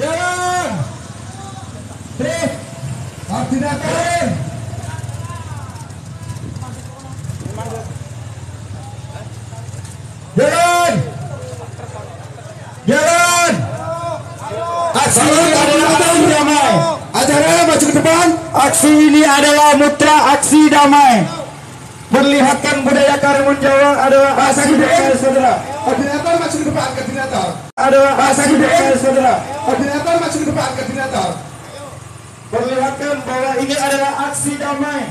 Jalan. Drift. Abdina Karim. Jalan. Jalan. Aksi damai damai. Acara maju ke depan. Aksi ini adalah mutra aksi damai. Perlihatkan budaya Karimunjawa adalah aksi damai saudara. Koordinator maju ke depan, koordinator. Adalah aksi damai saudara. Koordinator maju ke depan, koordinator. Perlihatkan bahwa ini adalah aksi damai.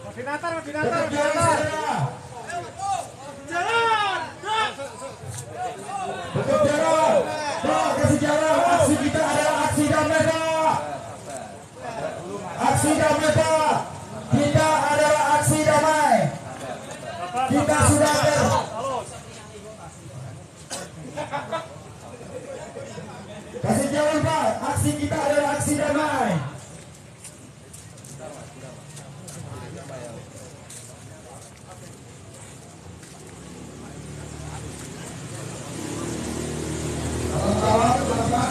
Koordinator, koordinator, koordinator. Jalan, jalan. Betul jalan. Dok, kasih jalan. Aksi kita adalah aksi damai, dok. Aksi damai, dok. Kita adalah aksi damai. Kita sudah ber. Kasih jalan, dok. Aksi kita adalah aksi damai.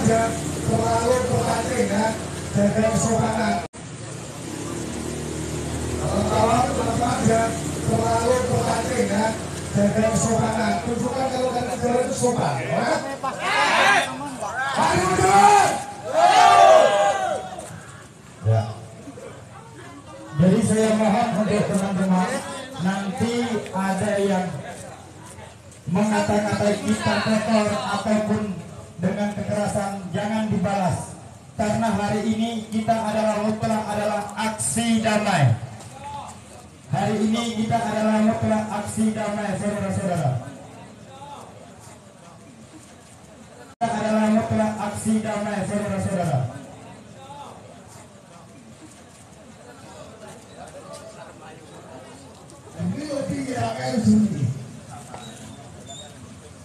Terlalu berlatih ya, jaga kesopanan. Kalau teman-teman jangan terlalu berlatih ya, jaga kesopanan. Tunjukkan kalau kalian jalan itu sopan, ya. Maju mundur. Ya. Jadi saya mohon untuk teman-teman nanti ada yang mengata-ngatai kita kotor ataupun dengan kekerasan jangan dibalas, karena hari ini kita adalah mutlak adalah aksi damai. Hari ini kita adalah mutlak aksi damai, saudara-saudara. Kita adalah mutlak aksi damai, saudara-saudara.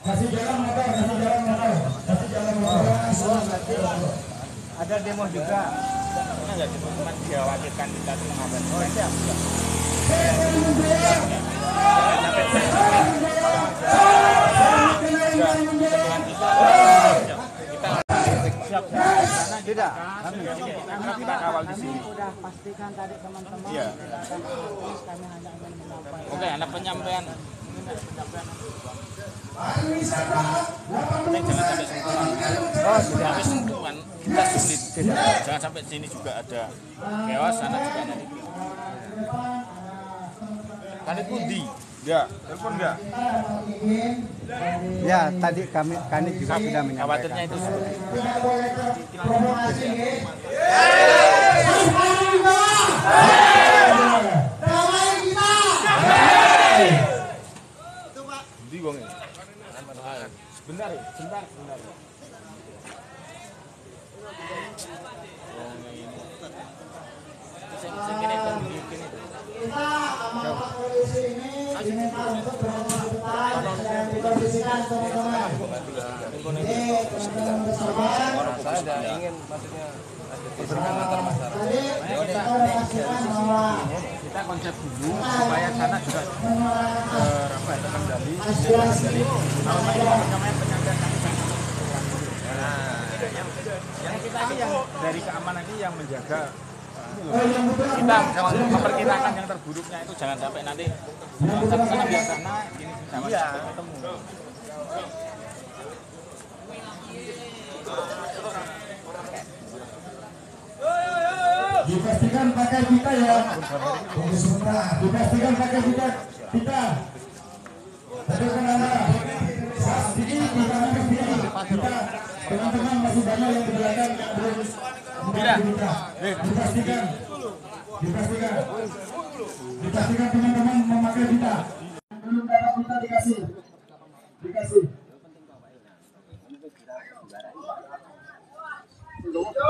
Kasih jalan motor, kasih jalan motor. Ada demo juga. Karena nggak cuma dikhawatirkan kita mengabaikan. Oh siap. Siap. Karena tidak. Kita kawal di sini. Sudah pastikan tadi teman-teman. Iya. Kami hanya ingin menyampaikan. Oke, ada penyampaian. Pariwisata 80% oh sudah habis sentuhan kita sulit, jangan sampai sini juga ada kewas, sana juga nanti kali pundi ya telepon enggak ya tadi kami juga sudah menyampaikan khawatirnya itu tidak boleh provokasi ini. Bentar, bentar, bentar. Kita amanah polisi ini diminta untuk berangkat ke depan dan dikondisikan teman-teman. Ini teman-teman bersama. Saya tidak ingin maksudnya tadi kita memastikan bahwa kita konsep dulu supaya sana juga ramai terkendali. Jadi kalau main penyangga yang kita yang dari keamanan ini yang menjaga kita memperkirakan yang terburuknya itu jangan sampai nanti satu sana biar sana ini sama ketemu. Dipastikan pakai kita ya. Tunggu sebentar. Dipastikan pakai kita. Kita. Tadi kan ada. Sedikit kita akan kita. Teman-teman masih banyak yang di belakang yang belum. Tidak. Dipastikan. Dipastikan. Dipastikan teman-teman memakai kita. Belum dapat kita dikasih. Dikasih.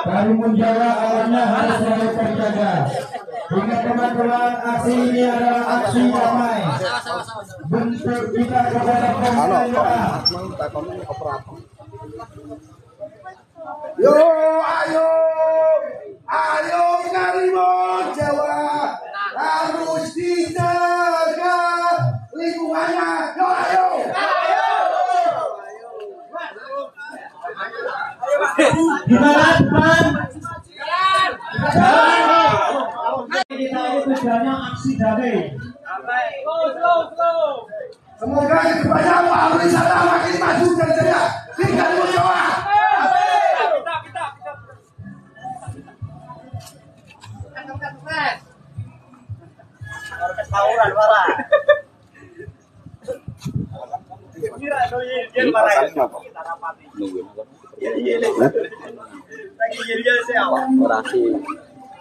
Karimunjawa awalnya harus selalu terjaga. Ingat teman-teman, aksi ini adalah aksi damai. Bentuk kita kepada pemerintah. Yo, ayo Karimunjawa harus dijaga lingkungannya. Yo, ayo. Gimana teman? Kita ini tujuannya aksi damai. Semoga kedepannya pariwisata makin maju dan jaya.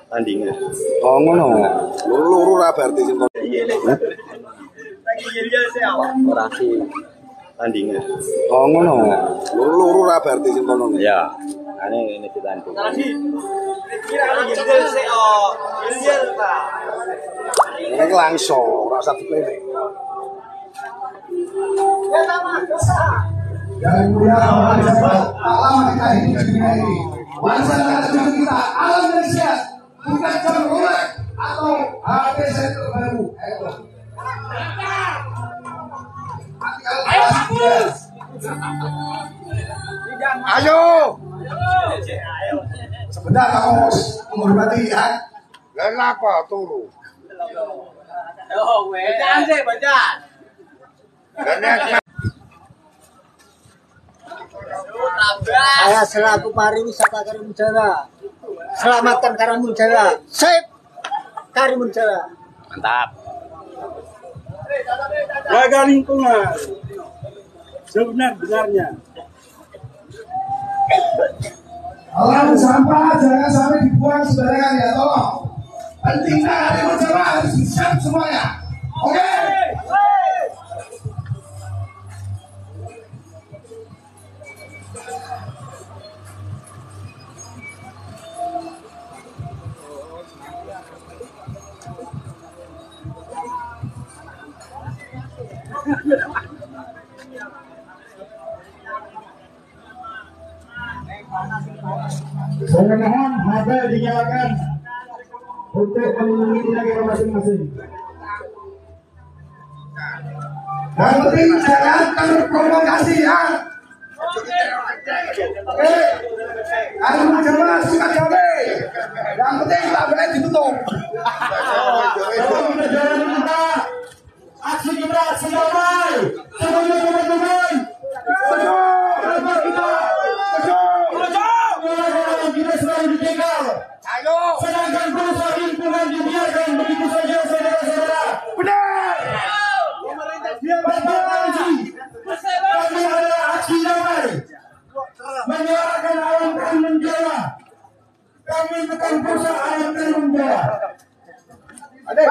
Tandingan. Oh ngono. Luru ra berarti sing kono. Tandingan. Oh ngono. Luru ra berarti sing kono. Ya. Ini ditanding. Ini langsung rasa dipilih. Dan alam kita ini kita alam Indonesia bukan cemerlang atau HPC terbaru. Ayo. Sebentar kamu menghormati ya. Kenapa turu? Bacaan sih bacaan. Saya selaku pariwisata Karimunjawa, selamatkan Karimunjawa, save Karimunjawa. Mantap. Jaga lingkungan sebenar-benarnya. Alam sampah jangan sampai dibuang sembarangan ya, tolong. Pentingnya Karimunjawa harus siap semuanya. Oke. Saya mohon HP dinyalakan untuk melindungi kita masing-masing. Yang penting jangan terprovokasi ya. Karimunjawa suka damai. Yang penting tak boleh ditutup. Aksi kita sedamai. Semuanya teman-teman. Sedangkan perusahaan lingkungan dibiarkan begitu saja, saudara-saudara. Benar. Kami adalah aksi damai, menyerahkan alam Karimunjawa. Kami bukan perusahaan alam Karimunjawa. Pak.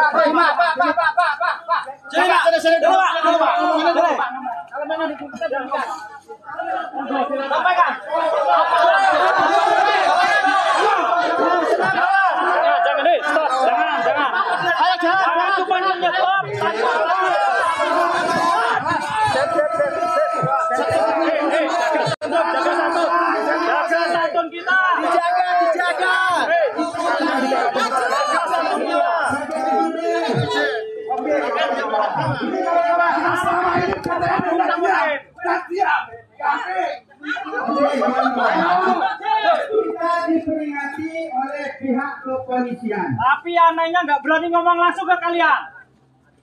Kita diperingati oleh pihak kepolisian. Tapi anehnya nggak berani ngomong langsung ke kalian.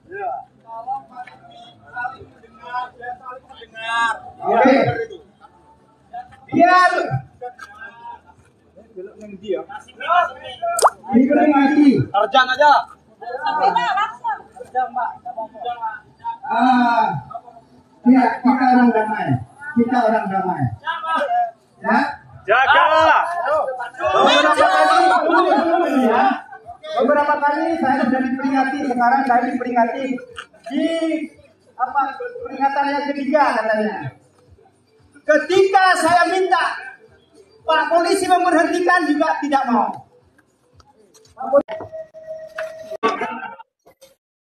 Tolong saling mendengar, saling mendengar. Oke. Biar. Diperingati. Terjang aja. Kita orang damai. Ya? Jagalah. Beberapa kali saya sudah diperingati, sekarang saya diperingati di peringatan yang ketiga katanya. Ketika saya minta Pak polisi memberhentikan juga tidak mau.